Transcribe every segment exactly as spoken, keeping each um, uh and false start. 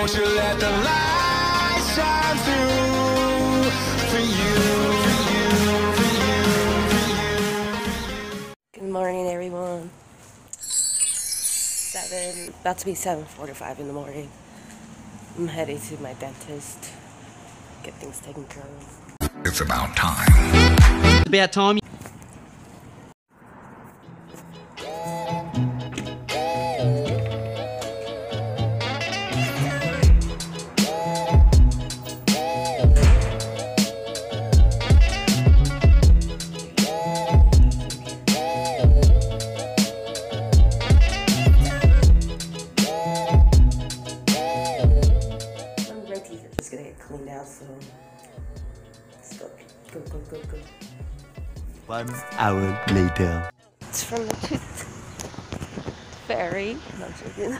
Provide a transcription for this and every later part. Won't you let the light shine through for you, for you, for you, for you. Good morning, everyone. Seven, about to be seven forty-five in the morning. I'm headed to my dentist. Get things taken care of. It's about time. It's about time. One hour later. It's from the tooth fairy. No, I'm joking.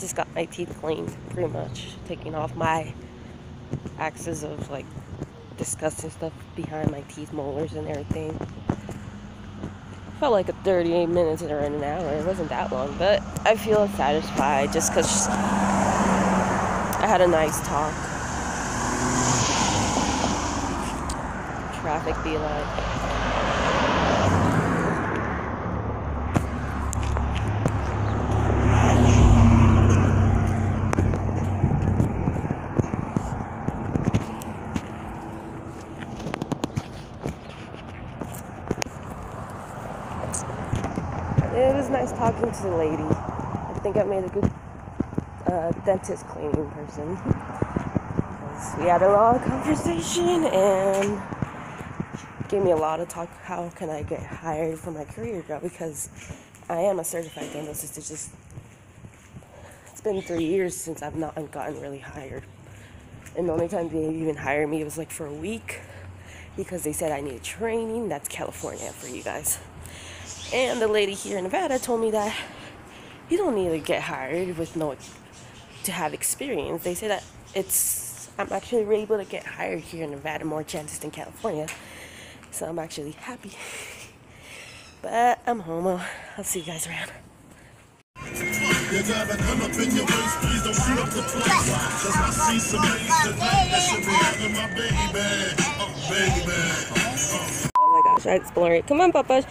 Just got my teeth cleaned, pretty much. Taking off my axes of like disgusting stuff behind my teeth, molars and everything. Felt like a thirty-eight minutes or an hour. It wasn't that long, but I feel satisfied just because I had a nice talk. Traffic beeline. It was nice talking to the lady. I think I made a good Uh, dentist cleaning person. We had a long conversation and gave me a lot of talk. How can I get hired for my career job? Because I am a certified dentist. It's just it's been three years since I've not I've gotten really hired, and the only time they even hired me it was like for a week because they said I needed training. That's California for you guys. And the lady here in Nevada told me that you don't need to get hired with no. To have experience. They say that it's I'm actually able to get hired here in Nevada, more chances than California, so I'm actually happy. But I'm homo. I'll see you guys around. Oh my gosh, it's blurry. Come on, Papa.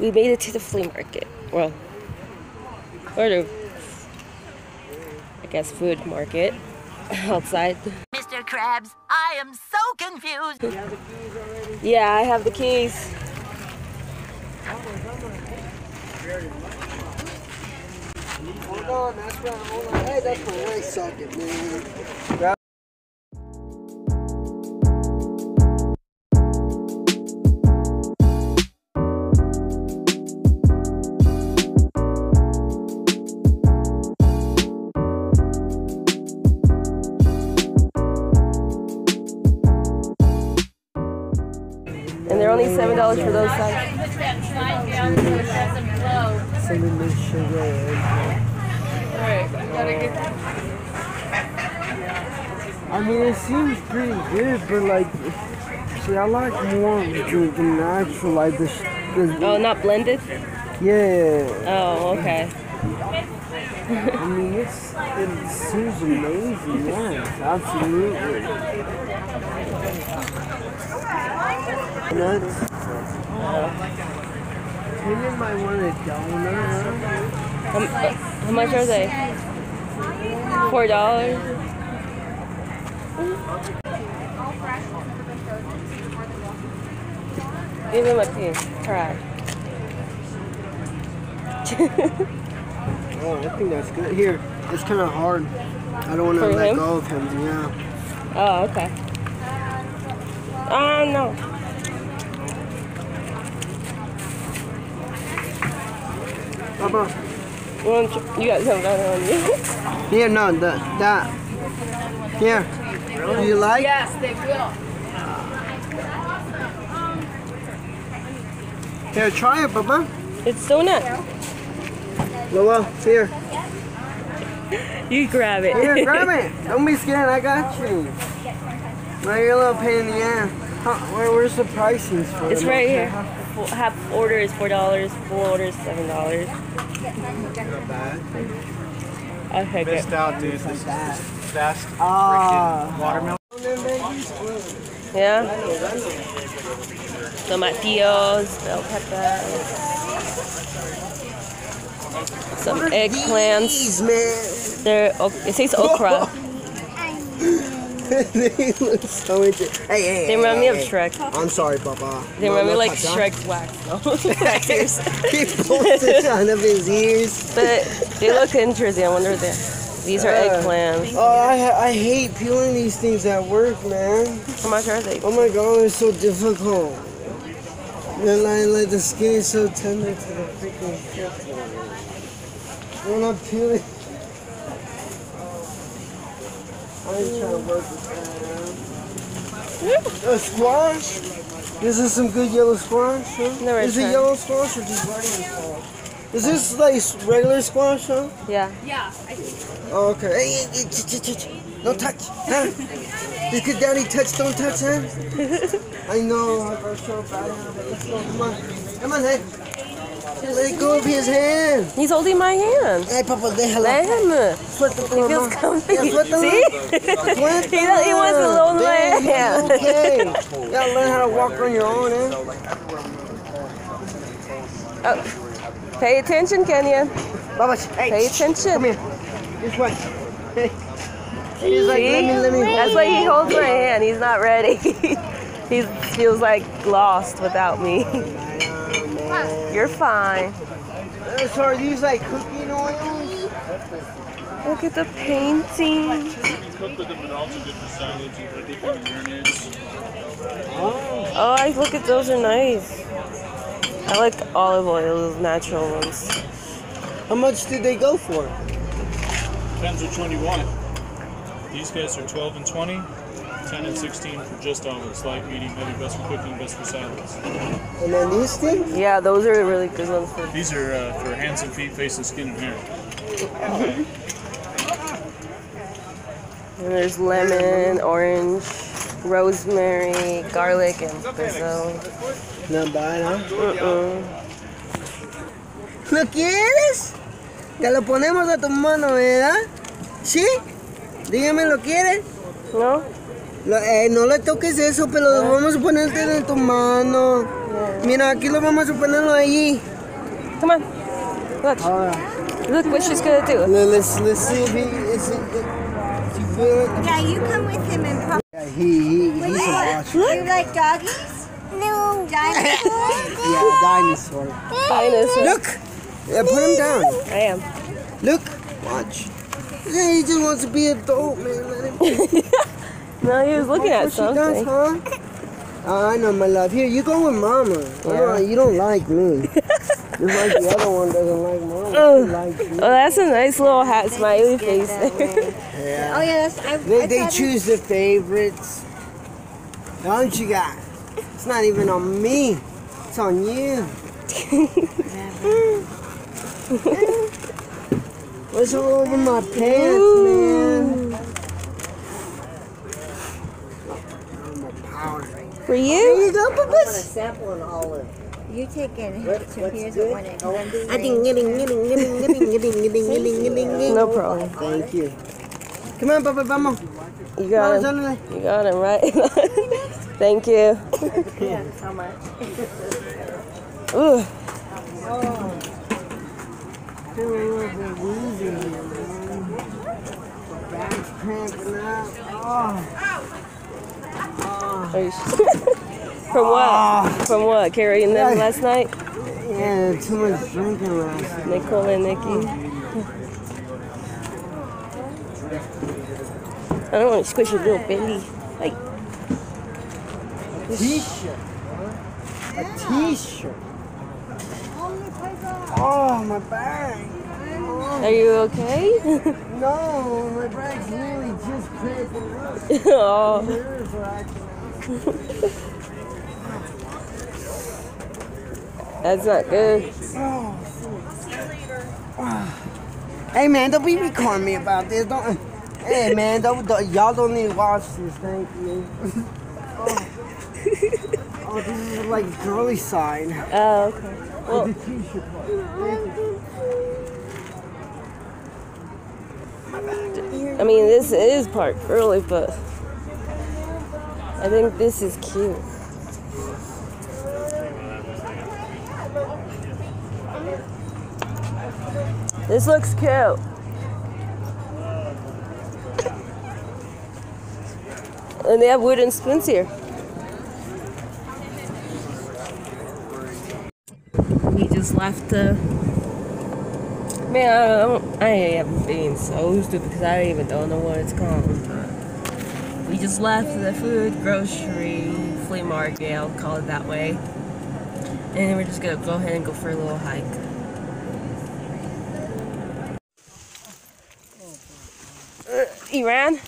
We made it to the flea market. Well, or the guess food market outside. Mister Krabs, I am so confused. You have the keys already? Yeah, I have the keys. Hold on, that's right. Hold on. Hey, that's my right socket, man. Only seven dollars for those guys. I mean, it seems pretty good, but like, see, I like more the, the natural, like the, the. Oh, not blended. Yeah. Oh, okay. I mean, it's, it seems amazing. Yes, absolutely. Nuts. Maybe might want a donut. How much are they? Four dollars. Give him a piece. Try. Oh, I think that's good. Here, it's kind of hard. I don't want to let him? go of him. Yeah. Oh, okay. Oh no. Papa. You got some down on you. Yeah, no, the, that. Here. Do you like? Yes, they will. Here, try it, Papa. It's donut. Lola, here. You grab it. Here, grab it. Don't be scared, I got you. Now you're a little pain in the ass. Huh, where, where's the pricing for it? It's right here. Half, half order is four dollars, full order is seven dollars. Not bad. Okay, good. Missed out, dude. This is the best freaking watermelon. Yeah. Tomatillos, bell peppers. Some eggplants. These, man? Okay. It says okra. They look so interesting. Hey, hey, They remind hey, me hey. of Shrek. I'm sorry, Papa. They remind me like Shrek's wax. He pulls it out of his ears. But they look interesting. I wonder if they're... These are uh, eggplants. Oh, I, I hate peeling these things at work, man. How much are they? Oh my god, it's so difficult. And I, like, the skin is so tender to the freaking shit. We're not peeling. I ain't trying to work with that, man. A squash? This is some good yellow squash, huh? Never is tried. It yellow squash or just regular squash? Is this like regular squash, huh? Yeah. Yeah, I think so. Oh, okay. Hey, hey, hey, don't touch, huh? You could daddy touch, don't touch, huh? I know, I got so bad. Come on, come on, hey. Let go of his hand. He's holding my hand. Hey, Papa, let him. Let him. Flip the he feels comfy. Yeah, see? he, he wants to hold my hand. Okay. You gotta learn how to walk on your own, eh? Oh. Pay attention, Kenya. Baba, hey. Pay attention. Come here. This way. Hey. He's like, let me, let me. That's why he holds my hand. He's not ready. he feels like lost without me. You're fine. So are these like cooking oils? Look at the painting. Oh, oh I look at those are nice. I like olive oil, those natural ones. How much did they go for? Depends which one you want. These guys are twelve and twenty, ten and sixteen for just olives. Light, medium, heavy, best for cooking, best for salads. And then these things? Yeah, those are really good ones. For these are uh, for hands and feet, face and skin and hair. And there's lemon, orange, rosemary, garlic, and basil. Not bad, huh? Uh-uh. ¿Lo quieres? Te lo ponemos a tu mano, ¿verdad? ¿Sí? Dígame, ¿lo quieres? No. Lo, eh, no le toques eso, pero lo vamos a ponerte en tu mano. Yeah. Mira, aquí lo vamos a ponerlo allí. Come on. Look. Right. Look what she's going to do. Let's, let's see if he... Is it, do you feel it? Yeah, you come with him and pop. Yeah, he, he, he's a watcher. Do you like doggies? No. Dinosaur? Yeah, dinosaur. Dinosaur. Look! Yeah, put him down. I am. Look. Watch. Yeah, he just wants to be an adult, man. Let him no, he was looking oh, at something. She does, huh? Oh, I know, my love. Here, you go with Mama. Yeah. Oh, you don't like me. You're like the other one doesn't like Mama. Oh, like oh that's a nice little hat, smiley face there. Yeah. Oh, yeah, that's... I, they I they choose their favorites. Don't you got? It's not even on me. It's on you. What's all over my pants, Ooh. man? For you? There you go, Papa. I want to sample an olive. You take it. What's good? One oh. I think getting, getting, getting, getting, getting, getting, getting, getting. No problem. Thank you. Come on, Papa, vamos. You got him. You got him, right? Thank you. Yeah, how much? Ooh. Oh. Are you sure? From what? From what? Carrying them last night? Yeah, too much drinking last night. Nicole and Nikki. I don't want to squish your little belly. Like. A t-shirt, huh? A t-shirt. Oh, my bag. Oh. Are you okay? No, my bag's really just cracking up. Oh. That's not good. Oh. Hey, man, don't be recording me about this. Don't. Hey, man, don't, don't, y'all don't need to watch this. Thank you. Oh. Oh, this is a, like girly sign. Oh, okay. Well, the t-shirt part. I mean, this is part girly, but I think this is cute. This looks cute. And they have wooden spoons here. We just left the... Man, I, don't, I am being so stupid because I even don't know what it's called. But we just left the food, grocery, flea market, I'll call it that way. And then we're just going to go ahead and go for a little hike. He ran.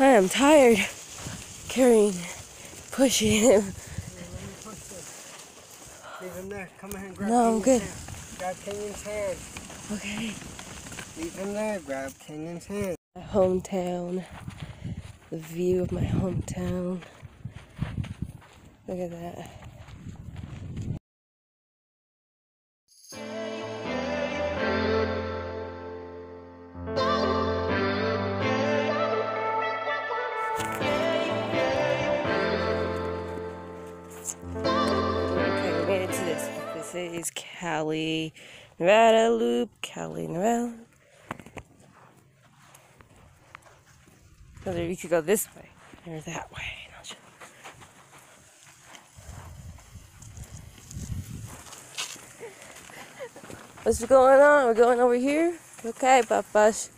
I am tired carrying, pushing him. Leave him there. Come ahead and grab no, Kenyon's good. Hand. Grab Kenyon's hand. Okay. Leave him there. Grab Kenyon's hand. My hometown. The view of my hometown. Look at that. Okay, we made it to this. This is Cali, Nevada Loop, Cali, Nevada. So there, you could go this way or that way. Not sure. What's going on? We're going over here. Okay, papash.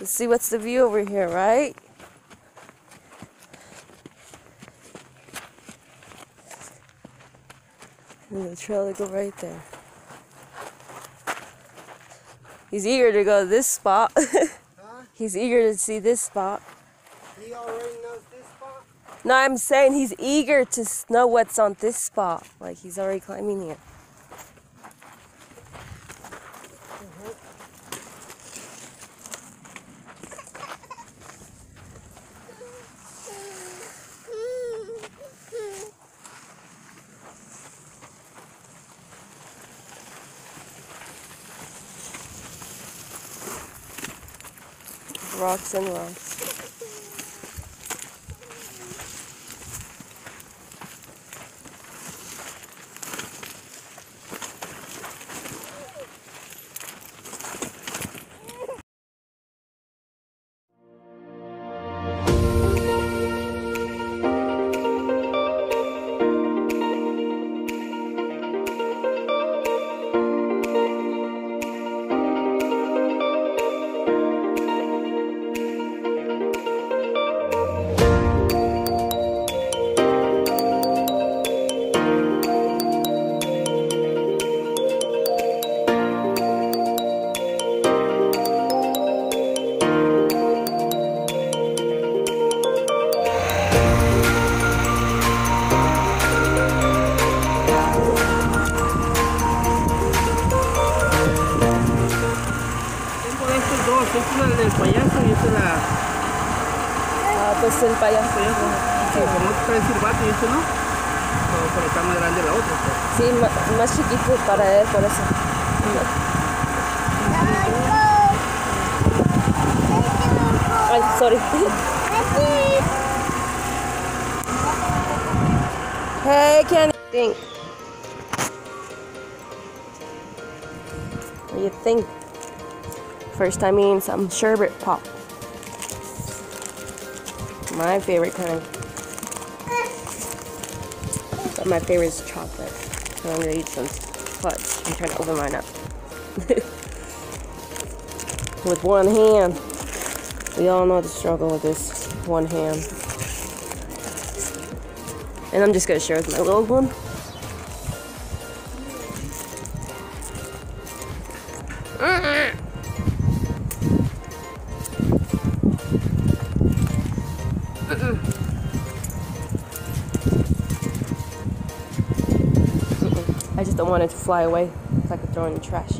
Let's see what's the view over here, right? And the trail to go right there. He's eager to go to this spot. Huh? He's eager to see this spot. He already knows this spot? No, I'm saying he's eager to know what's on this spot. Like, he's already climbing it. Rocks and rocks. El payaso. Sí, como trae silbato y eso no, pero está más grande la otra. Sí, más chiquito para él, por eso. Ay, sorry. Hey, Kenny. Think. What do you think? First time eating some sherbet pop. My favorite kind. But my favorite is chocolate, so I'm gonna eat some fudge. I'm trying to open mine up with one hand. We all know the struggle with this one hand. And I'm just gonna share with my little one. I just don't want it to fly away, so I could throw it in the trash.